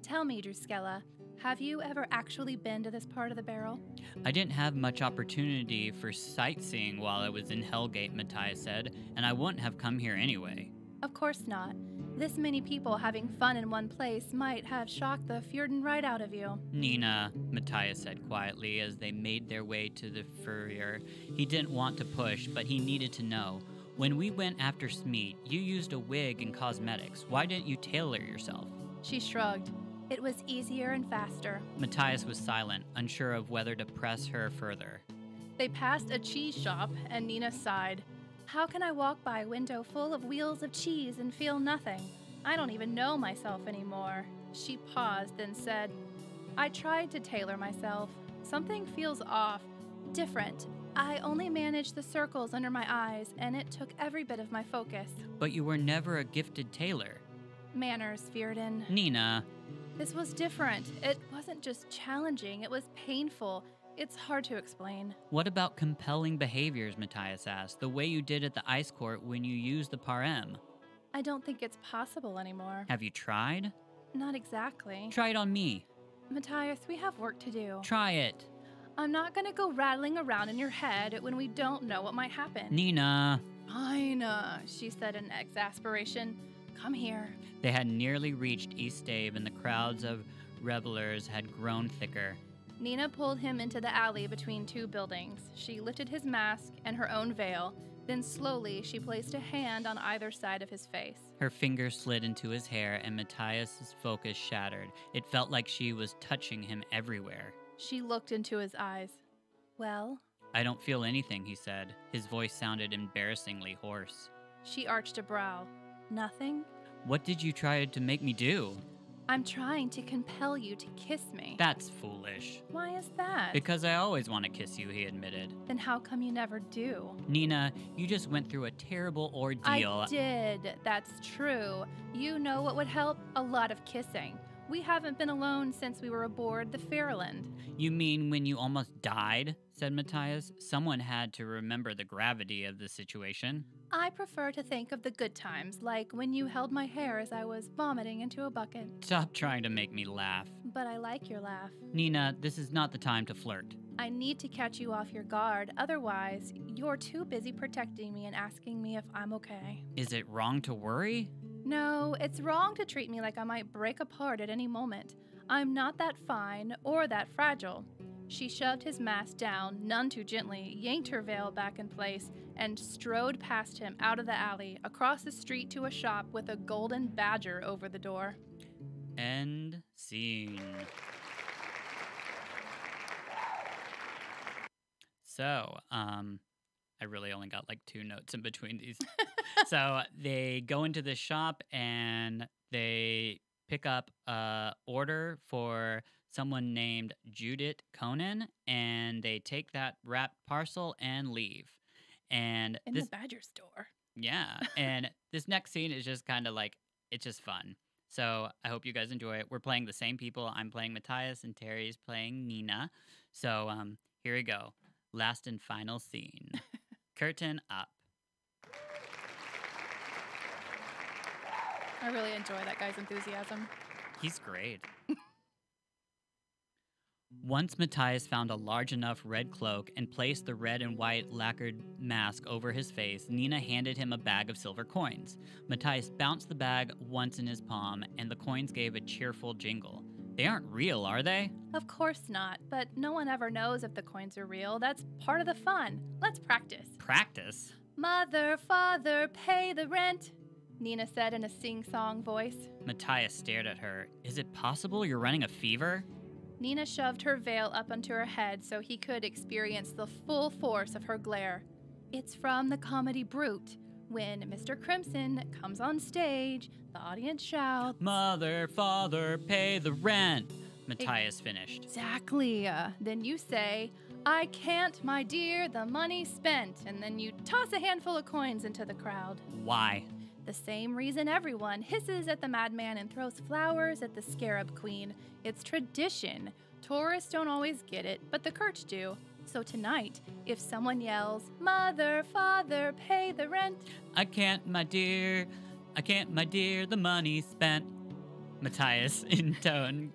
"Tell me, Druskella, have you ever actually been to this part of the barrel?" "I didn't have much opportunity for sightseeing while I was in Hellgate," Matthias said, "and I wouldn't have come here anyway." "Of course not. This many people having fun in one place might have shocked the Fjordan right out of you." "Nina," Matthias said quietly as they made their way to the furrier. He didn't want to push, but he needed to know. "When we went after Smeet, you used a wig and cosmetics. Why didn't you tailor yourself?" She shrugged. "It was easier and faster." Matthias was silent, unsure of whether to press her further. They passed a cheese shop, and Nina sighed. "How can I walk by a window full of wheels of cheese and feel nothing? I don't even know myself anymore." She paused, then said, "I tried to tailor myself. Something feels off, different. I only managed the circles under my eyes, and it took every bit of my focus." "But you were never a gifted tailor." "Manners, Fjerdan." "Nina." "This was different. It wasn't just challenging, it was painful. It's hard to explain." "What about compelling behaviors?" Matthias asked. "The way you did at the Ice Court when you used the Parem." "I don't think it's possible anymore." "Have you tried?" "Not exactly." "Try it on me." "Matthias, we have work to do." "Try it." "I'm not going to go rattling around in your head when we don't know what might happen." "Nina." "Fine," she said in exasperation. "Come here." They had nearly reached East Stave, and the crowds of revelers had grown thicker. Nina pulled him into the alley between two buildings. She lifted his mask and her own veil, then slowly she placed a hand on either side of his face. Her fingers slid into his hair, and Matthias's focus shattered. It felt like she was touching him everywhere. She looked into his eyes. "Well?" "I don't feel anything," he said. His voice sounded embarrassingly hoarse. She arched a brow. "Nothing?" "What did you try to make me do?" "I'm trying to compel you to kiss me." "That's foolish." "Why is that?" "Because I always want to kiss you," he admitted. "Then how come you never do?" "Nina, you just went through a terrible ordeal." "I did, that's true. You know what would help? A lot of kissing. We haven't been alone since we were aboard the Fairland." "You mean when you almost died?" said Matthias. Someone had to remember the gravity of the situation. "I prefer to think of the good times, like when you held my hair as I was vomiting into a bucket." "Stop trying to make me laugh." "But I like your laugh." "Nina, this is not the time to flirt." "I need to catch you off your guard, otherwise you're too busy protecting me and asking me if I'm okay." "Is it wrong to worry?" "No, it's wrong to treat me like I might break apart at any moment. I'm not that fine or that fragile." She shoved his mask down, none too gently, yanked her veil back in place, and strode past him out of the alley, across the street to a shop with a golden badger over the door. End scene. So, I really only got like two notes in between these. So they go into the shop and they pick up an order for someone named Judith Conan, and they take that wrapped parcel and leave. And in the badger store. Yeah. And this next scene is just kind of like, it's just fun. So I hope you guys enjoy it. We're playing the same people. I'm playing Matthias and Terry's playing Nina. So here we go. Last and final scene. Curtain up. I really enjoy that guy's enthusiasm. He's great. Once Matthias found a large enough red cloak and placed the red and white lacquered mask over his face, Nina handed him a bag of silver coins. Matthias bounced the bag once in his palm, and the coins gave a cheerful jingle. They aren't real, are they? Of course not, but no one ever knows if the coins are real. That's part of the fun. Let's practice. Practice? Mother, father, pay the rent, Nina said in a sing-song voice. Matthias stared at her. Is it possible you're running a fever? Nina shoved her veil up onto her head so he could experience the full force of her glare. It's from the comedy Brute. When Mr. Crimson comes on stage, the audience shouts, Mother, father, pay the rent, Matthias finished. Exactly. Then you say, I can't, my dear, the money's spent. And then you toss a handful of coins into the crowd. Why? The same reason everyone hisses at the madman and throws flowers at the scarab queen. It's tradition. Tourists don't always get it, but the Kirch do. So tonight, if someone yells, Mother, father, pay the rent. I can't, my dear, the money's spent. Matthias intoned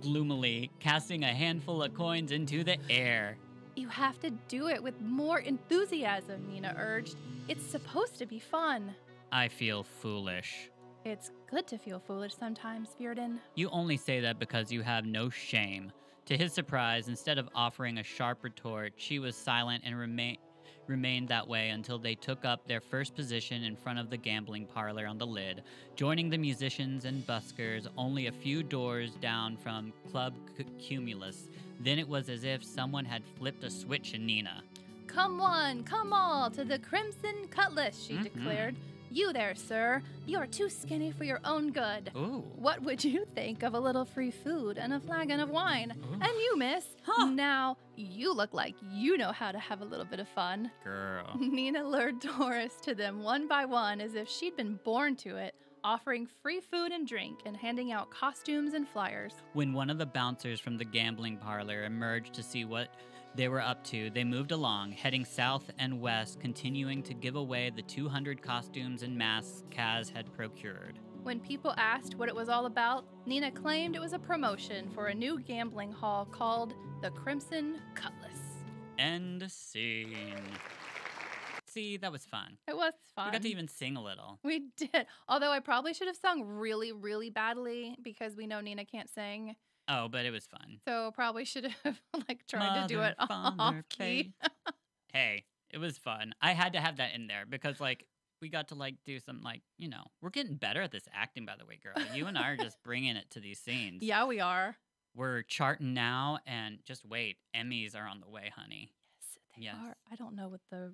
gloomily, casting a handful of coins into the air. You have to do it with more enthusiasm, Nina urged. It's supposed to be fun. I feel foolish. It's good to feel foolish sometimes, Fjordan. You only say that because you have no shame. To his surprise, instead of offering a sharp retort, she was silent and remained that way until they took up their first position in front of the gambling parlor on the lid, joining the musicians and buskers only a few doors down from Club Cumulus. Then it was as if someone had flipped a switch in Nina. Come one, come all, to the Crimson Cutlass, she declared. You there, sir. You're too skinny for your own good. Ooh. What would you think of a little free food and a flagon of wine? Ooh. And you, miss. Huh. Now, you look like you know how to have a little bit of fun. Girl. Nina lured tourists to them one by one as if she'd been born to it, offering free food and drink and handing out costumes and flyers. When one of the bouncers from the gambling parlor emerged to see what they were up to, they moved along, heading south and west, continuing to give away the 200 costumes and masks Kaz had procured. When people asked what it was all about, Nina claimed it was a promotion for a new gambling hall called the Crimson Cutlass. End scene. See, that was fun. It was fun. We got to even sing a little. We did. Although I probably should have sung really, really badly because we know Nina can't sing. Oh, but it was fun. So probably should have like tried to do it off key. Hey, it was fun. I had to have that in there because like we got to like do some like, you know, we're getting better at this acting, by the way, girl. You and I are just bringing it to these scenes. Yeah, we are. We're charting now and just wait. Emmys are on the way, honey. Yes, they are. I don't know what the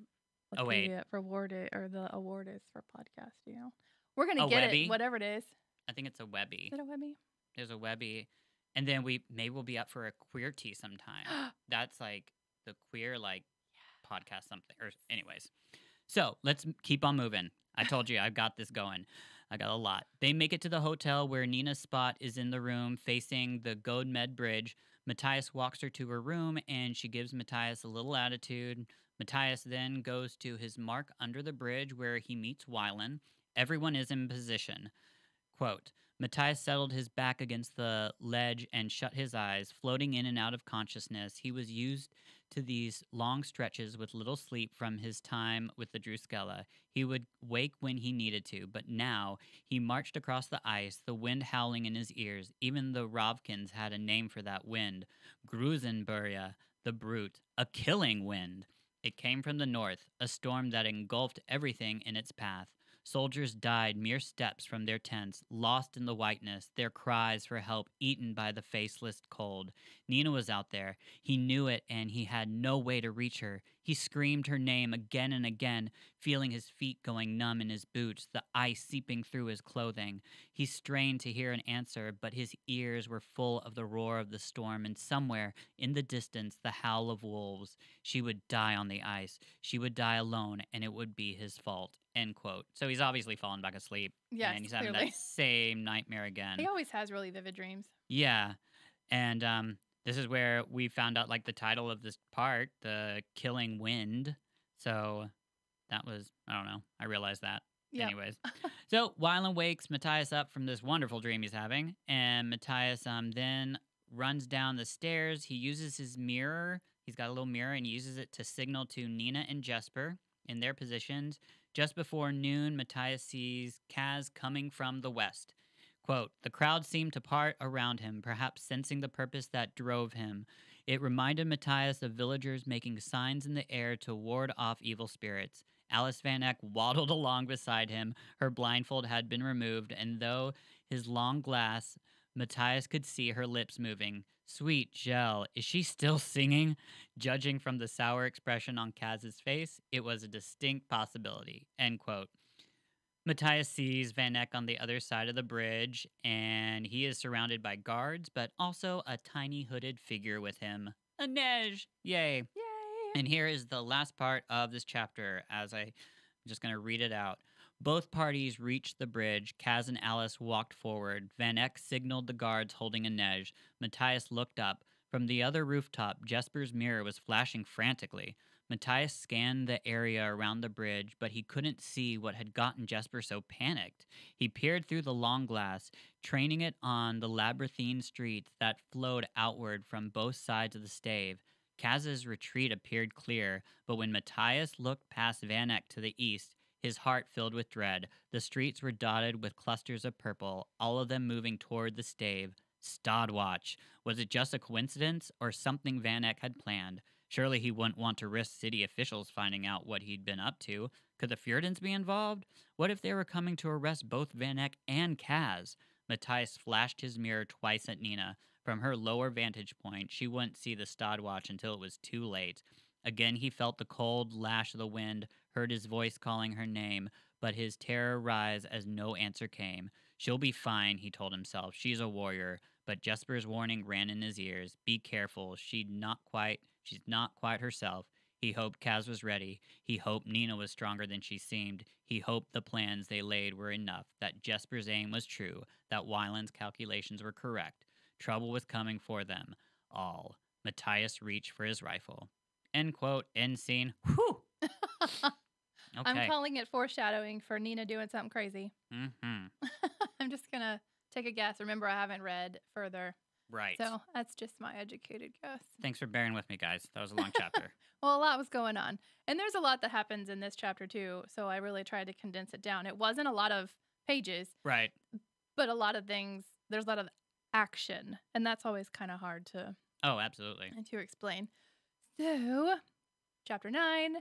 reward is, or the award is for podcast, you know. We're going to get Webby? It, whatever it is. I think it's a Webby. Is it a Webby? There's a Webby. And then we'll be up for a queer tea sometime. That's like the queer podcast something. Or anyways, so let's keep on moving. I told you I got this going. I got a lot. They make it to the hotel where Nina's spot is in the room facing the Gold Med Bridge. Matthias walks her to her room and she gives Matthias a little attitude. Matthias then goes to his mark under the bridge where he meets Wylan. Everyone is in position. Quote, Matthias settled his back against the ledge and shut his eyes, floating in and out of consciousness. He was used to these long stretches with little sleep from his time with the Druskela. He would wake when he needed to, but now he marched across the ice, the wind howling in his ears, even though Rovkins had a name for that wind. Grusenburia, the brute, a killing wind. It came from the north, a storm that engulfed everything in its path. Soldiers died mere steps from their tents, lost in the whiteness, their cries for help eaten by the faceless cold. Nina was out there. He knew it, and he had no way to reach her. He screamed her name again and again, feeling his feet going numb in his boots, the ice seeping through his clothing. He strained to hear an answer, but his ears were full of the roar of the storm, and somewhere in the distance, the howl of wolves. She would die on the ice. She would die alone, and it would be his fault. End quote. So he's obviously fallen back asleep. Yeah, and he's clearly having that same nightmare again. He always has really vivid dreams. Yeah. And this is where we found out, like, the title of this part, The Killing Wind. So that was, I don't know, I realized that. Yep. Anyways. So Wylan wakes Matthias up from this wonderful dream he's having, and Matthias then runs down the stairs. He uses his mirror. He's got a little mirror and uses it to signal to Nina and Jesper in their positions. Just before noon, Matthias sees Kaz coming from the west. Quote, the crowd seemed to part around him, perhaps sensing the purpose that drove him. It reminded Matthias of villagers making signs in the air to ward off evil spirits. Alice Van Eck waddled along beside him. Her blindfold had been removed, and though his long glass, Matthias could see her lips moving. Sweet gel, is she still singing? Judging from the sour expression on Kaz's face, it was a distinct possibility. End quote. Matthias sees Van Eck on the other side of the bridge, and he is surrounded by guards, but also a tiny hooded figure with him. Inej! Yay! Yay! And here is the last part of this chapter, as I'm just going to read it out. Both parties reached the bridge. Kaz and Alice walked forward. Van Eck signaled the guards holding Inej. Matthias looked up. From the other rooftop, Jesper's mirror was flashing frantically. Matthias scanned the area around the bridge, but he couldn't see what had gotten Jesper so panicked. He peered through the long glass, training it on the labyrinthine streets that flowed outward from both sides of the stave. Kaz's retreat appeared clear, but when Matthias looked past Van Eck to the east, his heart filled with dread. The streets were dotted with clusters of purple, all of them moving toward the stave. Stadwatch. Was it just a coincidence or something Van Eck had planned? Surely he wouldn't want to risk city officials finding out what he'd been up to. Could the Fjordans be involved? What if they were coming to arrest both Van Eck and Kaz? Matthias flashed his mirror twice at Nina. From her lower vantage point, she wouldn't see the Stadwatch until it was too late. Again, he felt the cold lash of the wind, heard his voice calling her name, but his terror rise as no answer came. She'll be fine, he told himself. She's a warrior. But Jesper's warning ran in his ears. Be careful. She's not quite herself. He hoped Kaz was ready. He hoped Nina was stronger than she seemed. He hoped the plans they laid were enough, that Jesper's aim was true, that Wylan's calculations were correct. Trouble was coming for them all. Matthias reached for his rifle. End quote, end scene. Whew! Okay. I'm calling it foreshadowing for Nina doing something crazy. Mm-hmm. I'm just going to take a guess. Remember, I haven't read further. Right. So that's just my educated guess. Thanks for bearing with me, guys. That was a long chapter. Well, a lot was going on. And there's a lot that happens in this chapter, too. So I really tried to condense it down. It wasn't a lot of pages. Right. But a lot of things. There's a lot of action. And that's always kind of hard to... Oh, absolutely. ...to explain. So, chapter 9,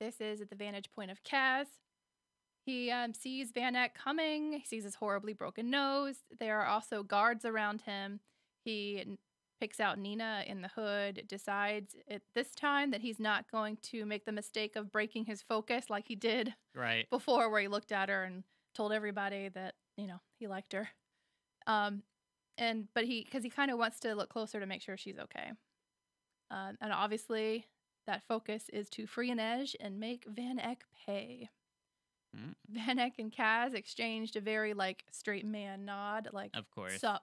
this is at the vantage point of Kaz. He sees Van Eck coming. He sees his horribly broken nose. There are also guards around him. He picks out Nina in the hood, decides at this time that he's not going to make the mistake of breaking his focus like he did before, where he looked at her and told everybody that, you know, he liked her. Because he kind of wants to look closer to make sure she's okay. And obviously, that focus is to free Inej and make Van Eck pay. Mm. Van Eck and Kaz exchanged a very, like, straight man nod, like, of course, sup.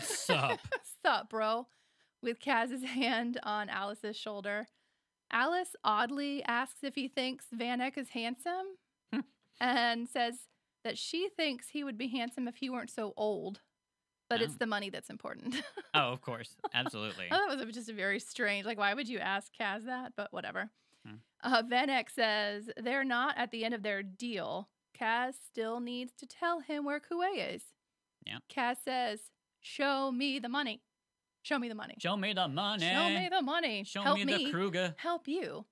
Sup. Sup, bro, with Kaz's hand on Alice's shoulder. Alice oddly asks if he thinks Van Eck is handsome and says that she thinks he would be handsome if he weren't so old. But it's the money that's important. Oh, of course. Absolutely. I thought it was just a very strange, like, why would you ask Kaz that? But whatever. Van Eck says, they're not at the end of their deal. Kaz still needs to tell him where Kuwei is. Yeah. Kaz says, show me the money. Show me the money. Show me the money. Show me the money. Show help me the Kruger. Help you.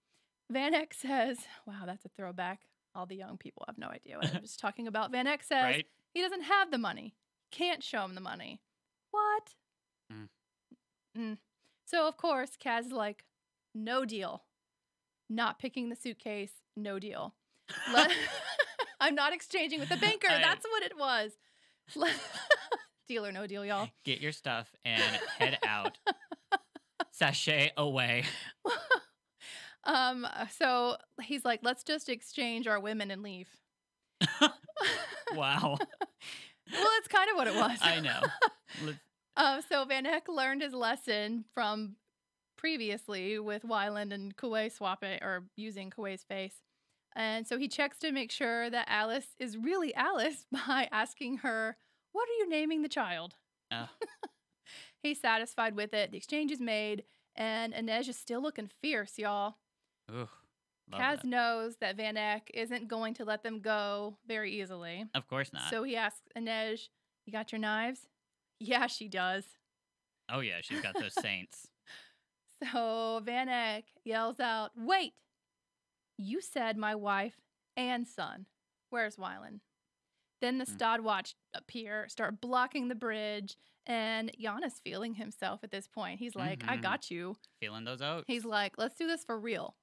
Van Eck says, wow, that's a throwback. All the young people have no idea what I'm just talking about. Van Eck says, right? He doesn't have the money. Can't show him the money. What? So, of course, Kaz is like, no deal. Not picking the suitcase, no deal. I'm not exchanging with the banker. That's what it was. Deal or no deal, y'all. Get your stuff and head out. Sashay away. So he's like, let's just exchange our women and leave. Wow. Well, it's kind of what it was. I know. So Van Eck learned his lesson from previously with Wylan and Kuwei swapping or using Kuwei's face. And so he checks to make sure that Alice is really Alice by asking her, what are you naming the child? He's satisfied with it. The exchange is made. And Inej is still looking fierce, y'all. Ooh, Kaz knows that Van Eck isn't going to let them go very easily. Of course not. So he asks Inej, you got your knives? Yeah, she does. Oh, yeah, she's got those saints. So Van Eck yells out, wait, you said my wife and son. Where's Wylan? Then the Stadwatch appear, start blocking the bridge, and Jan is feeling himself at this point. He's like, I got you. Feeling those oats. He's like, let's do this for real.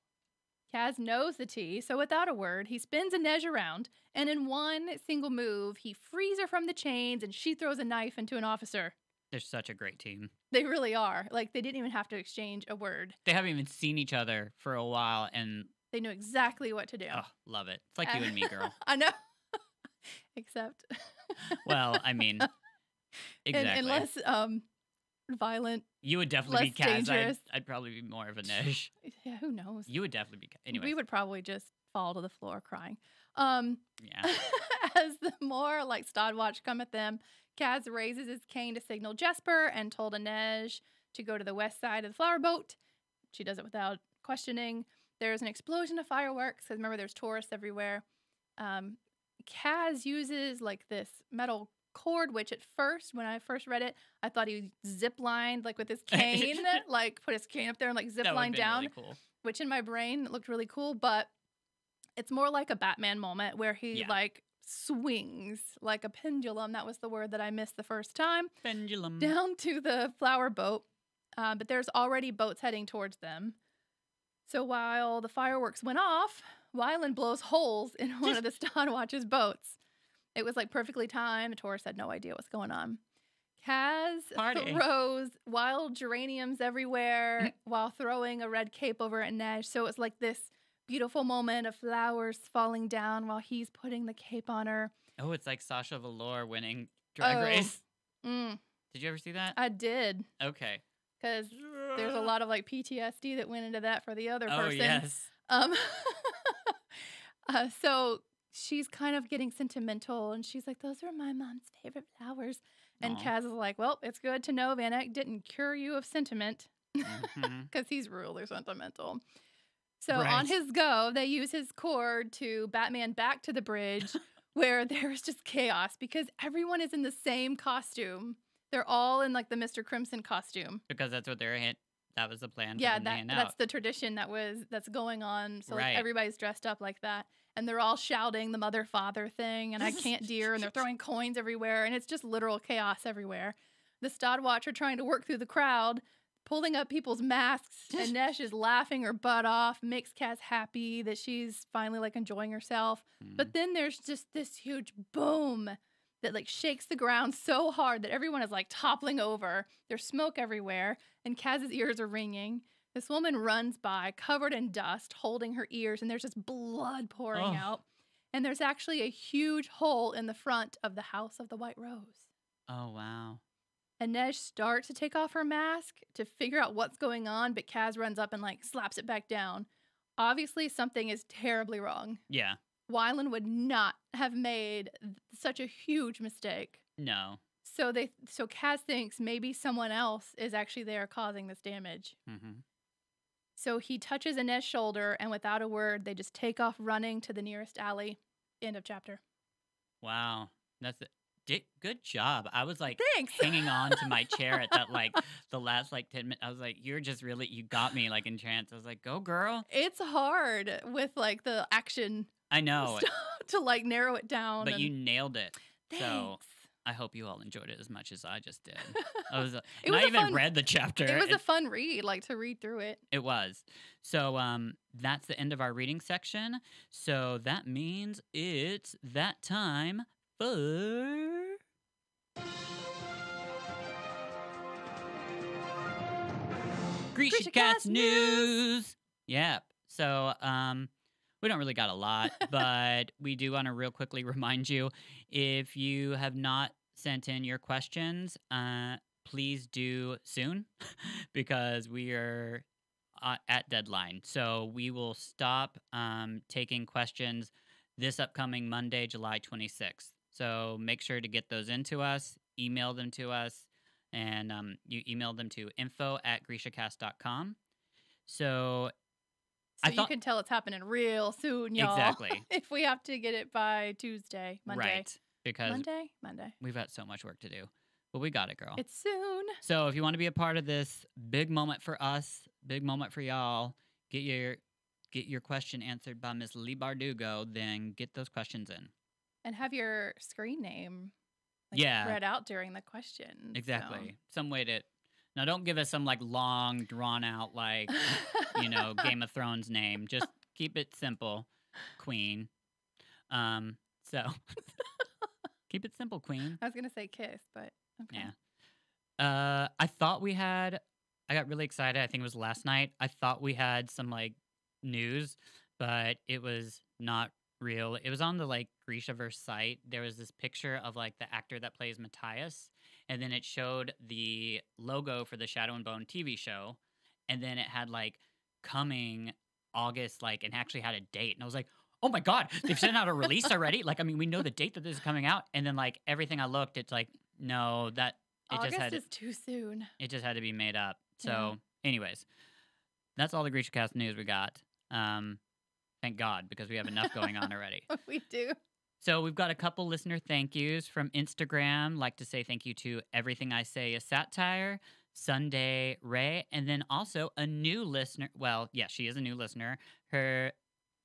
Kaz knows the tea, so without a word, he spins Inej around, and in one single move, he frees her from the chains, and she throws a knife into an officer. They're such a great team. They really are. Like, they didn't even have to exchange a word. They haven't even seen each other for a while, and... they knew exactly what to do. Oh, love it. It's like you and me, girl. I know. Except, well, I mean, exactly. And less violent. You would definitely be Kaz. I'd probably be more of Inej. Yeah, who knows? You would definitely be. Anyway, we would probably just fall to the floor crying. Yeah. As the more like Stadwatch come at them, Kaz raises his cane to signal Jesper and told Inej to go to the west side of the flower boat. She does it without questioning. There's an explosion of fireworks because remember, there's tourists everywhere. Kaz uses like this metal cord, which at first, when I first read it, I thought he ziplined like with his cane, like put his cane up there and like ziplined down, really cool. Which in my brain looked really cool, but it's more like a Batman moment where he like swings like a pendulum. That was the word that I missed the first time. Pendulum. Down to the flower boat, but there's already boats heading towards them. So while the fireworks went off, Wylan blows holes in one of the Stadwatch's boats. It was like perfectly timed. The tourists had no idea what's going on. Kaz throws wild geraniums everywhere while throwing a red cape over Inej. So it's like this beautiful moment of flowers falling down while he's putting the cape on her. Oh, it's like Sasha Velour winning Drag Race. Did you ever see that? I did. Okay. Because there's a lot of like PTSD that went into that for the other person. Oh, yes. So she's kind of getting sentimental, and she's like, those are my mom's favorite flowers. And Kaz is like, well, it's good to know Van Eck didn't cure you of sentiment because he's really sentimental. So on his go, they use his cord to Batman back to the bridge where there's just chaos because everyone is in the same costume. They're all in like the Mr. Crimson costume because that's what they're in. That was the plan. Yeah, that's the tradition that's going on. So like, everybody's dressed up like that, and they're all shouting the mother father thing, and I can't dear, and they're throwing coins everywhere, and it's just literal chaos everywhere. The Stadwatch are trying to work through the crowd, pulling up people's masks. Inej is laughing her butt off. Makes Kaz happy that she's finally like enjoying herself. But then there's just this huge boom that like shakes the ground so hard that everyone is like toppling over. There's smoke everywhere, and Kaz's ears are ringing. This woman runs by, covered in dust, holding her ears, and there's just blood pouring out. And there's actually a huge hole in the front of the House of the White Rose. Oh, wow. Inej starts to take off her mask to figure out what's going on, but Kaz runs up and like slaps it back down. Obviously, something is terribly wrong. Yeah. Wylan would not have made such a huge mistake. No. So Kaz thinks maybe someone else is actually there causing this damage. Mm-hmm. So he touches Inez's shoulder, and without a word, they just take off running to the nearest alley. End of chapter. Wow. That's it. Good job. I was like hanging on to my chair at that, like the last like 10 minutes. I was like, you're just really, you got me like entranced. I was like, go girl. It's hard with like the action. I know. To like narrow it down. But you nailed it. Thanks. So I hope you all enjoyed it as much as I just did. I was, I even read the chapter. It was a fun read, like to read through it. It was. So that's the end of our reading section. So that means it's that time for... GrishaCast News! Yeah. So, we don't really got a lot, but we do want to real quickly remind you, if you have not sent in your questions, please do soon, because we are at deadline. So we will stop taking questions this upcoming Monday, July 26th. So make sure to get those into us, email them to us, and you email them to info@grishacast.com. So you can tell it's happening real soon, y'all. Exactly. If we have to get it by Tuesday, Monday. Right. Because Monday. We've got so much work to do. But we got it, girl. It's soon. So if you want to be a part of this big moment for us, big moment for y'all, get your question answered by Miss Leigh Bardugo, then get those questions in. And have your screen name read out during the question. Exactly. So. Some way to... Now, don't give us some, like, long, drawn-out, like, Game of Thrones name. Just keep it simple, Queen. Keep it simple, Queen. I was going to say kiss, but okay. Yeah. I got really excited. I think it was last night. I thought we had some, like, news, but it was not real. It was on the, like, Grishaverse site. There was this picture of, like, the actor that plays Matthias, and then it showed the logo for the Shadow and Bone TV show. And then it had like coming August, like, and actually had a date. And I was like, oh my God, they've sent out a release already. Like, I mean, we know the date that this is coming out. And then like everything I looked, it's like, no, that August is too soon. It just had to be made up. So anyways, that's all the GrishaCast news we got. Thank God, because we have enough going on already. We do. So we've got a couple listener thank yous from Instagram. Like to say thank you to Everything I Say Is Satire, Sunday Ray, and then also a new listener. Well, yeah, she is a new listener. Her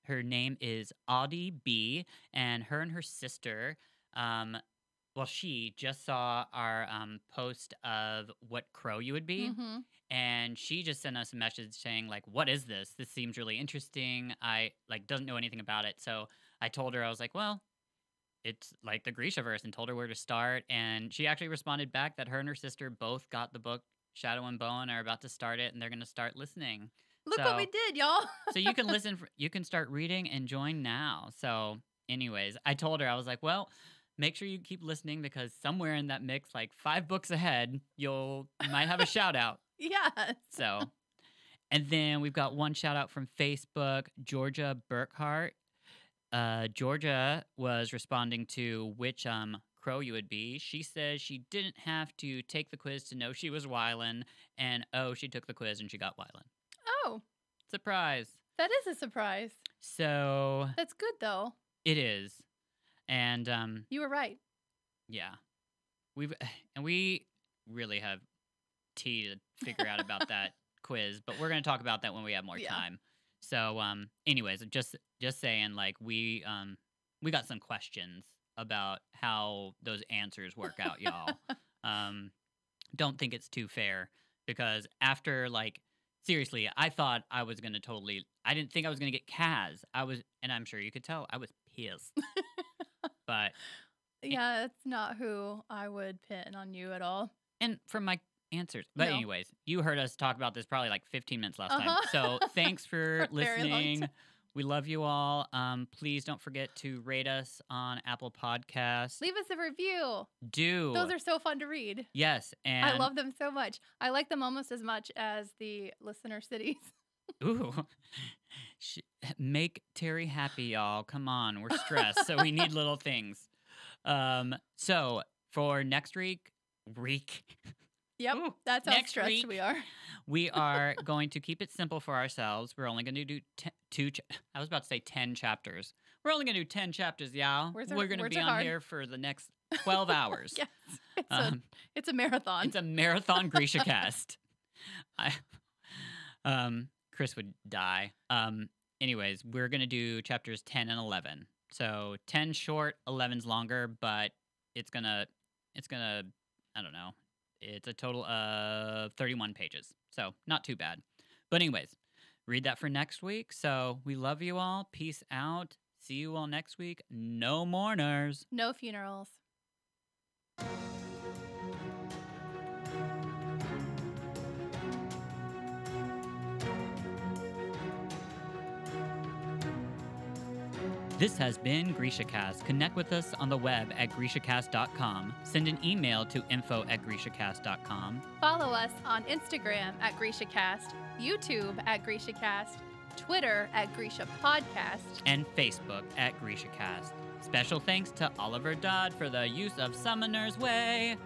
name is Audie B, and her sister, she just saw our post of what crow you would be, mm-hmm. and she just sent us a message saying, like, what is this? This seems really interesting. I, like, doesn't know anything about it. So I told her, I was like, well, it's like the Grishaverse, and told her where to start. And she actually responded back that her and her sister both got the book Shadow and Bone, are about to start it, and they're going to start listening. Look what we did, y'all. So you can listen, you can start reading and join now. So anyways, I told her, I was like, well... Make sure you keep listening, because somewhere in that mix, like 5 books ahead, you might have a shout out. Yeah. So, and then we've got one shout out from Facebook, Georgia Burkhart. Georgia was responding to which crow you would be. She says she didn't have to take the quiz to know she was Wylan, and she took the quiz and she got Wylan. Oh. Surprise. That is a surprise. So. That's good though. It is. And you were right. Yeah, we really have tea to figure out about that quiz, but we're going to talk about that when we have more time. So, anyways, just saying, like we got some questions about how those answers work out, y'all. Don't think it's too fair, because after like. Seriously, I thought I was going to I didn't think I was going to get Kaz. And I'm sure you could tell, I was pissed. But. Yeah, it's not who I would pin on you at all. And from my answers. But anyways, you heard us talk about this probably like 15 minutes last time. So thanks for listening. We love you all. Please don't forget to rate us on Apple Podcasts. Leave us a review. Do. Those are so fun to read. Yes. And I love them so much. I like them almost as much as the listener cities. Ooh. Make Terry happy, y'all. Come on. We're stressed, so we need little things. So for next week, reek. Yep, ooh, that's how stressed week, we are. We are going to keep it simple for ourselves. We're only going to do I was about to say 10 chapters. We're only going to do 10 chapters, y'all. We're going to be on here for the next 12 hours. Yes, it's a marathon. It's a marathon GrishaCast. Chris would die. Anyways, we're going to do chapters 10 and 11. So 10 short, 11's longer, but it's going to, I don't know. It's a total of 31 pages, so not too bad. But anyways, read that for next week. So we love you all. Peace out. See you all next week. No mourners. No funerals. This has been GrishaCast. Connect with us on the web at grishacast.com. Send an email to info@grishacast.com. Follow us on Instagram at GrishaCast, YouTube at GrishaCast, Twitter at GrishaPodcast, and Facebook at GrishaCast. Special thanks to Oliver Dodd for the use of Summoner's Way.